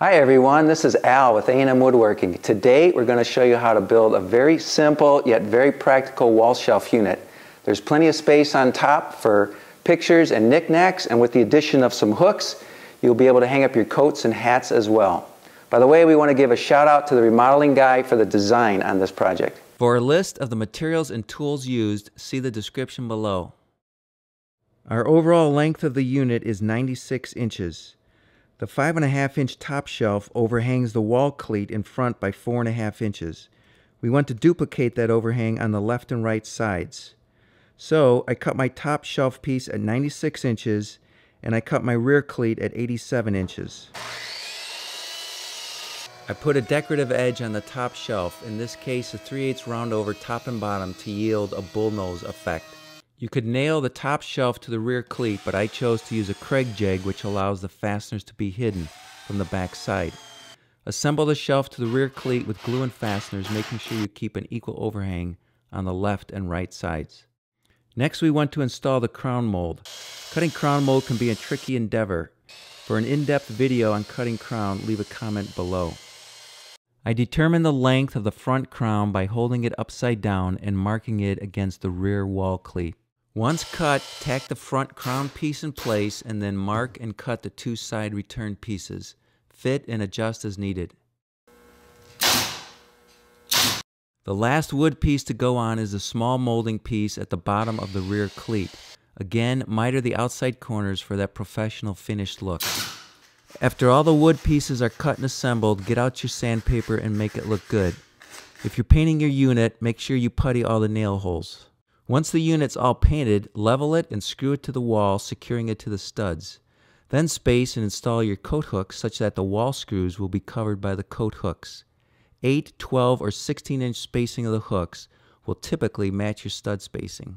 Hi everyone, this is Al with A&M Woodworking. Today we're going to show you how to build a very simple yet very practical wall shelf unit. There's plenty of space on top for pictures and knickknacks, and with the addition of some hooks you'll be able to hang up your coats and hats as well. By the way, we want to give a shout out to the remodeling guy for the design on this project. For a list of the materials and tools used, see the description below. Our overall length of the unit is 96 inches. The 5.5-inch top shelf overhangs the wall cleat in front by 4.5 inches. We want to duplicate that overhang on the left and right sides. So I cut my top shelf piece at 96 inches and I cut my rear cleat at 87 inches. I put a decorative edge on the top shelf, in this case a 3/8 round over top and bottom to yield a bullnose effect. You could nail the top shelf to the rear cleat, but I chose to use a Kreg jig, which allows the fasteners to be hidden from the back side. Assemble the shelf to the rear cleat with glue and fasteners, making sure you keep an equal overhang on the left and right sides. Next, we want to install the crown mold. Cutting crown mold can be a tricky endeavor. For an in-depth video on cutting crown, leave a comment below. I determine the length of the front crown by holding it upside down and marking it against the rear wall cleat. Once cut, tack the front crown piece in place and then mark and cut the two side return pieces. Fit and adjust as needed. The last wood piece to go on is the small molding piece at the bottom of the rear cleat. Again, miter the outside corners for that professional finished look. After all the wood pieces are cut and assembled, get out your sandpaper and make it look good. If you're painting your unit, make sure you putty all the nail holes. Once the unit's all painted, level it and screw it to the wall, securing it to the studs. Then space and install your coat hooks such that the wall screws will be covered by the coat hooks. 8, 12, or 16-inch spacing of the hooks will typically match your stud spacing.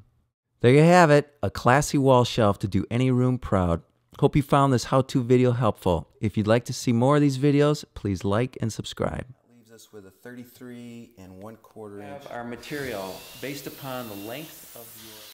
There you have it, a classy wall shelf to do any room proud. Hope you found this how-to video helpful. If you'd like to see more of these videos, please like and subscribe. Us with a 33 and 1/4 inch. Have our material based upon the length of your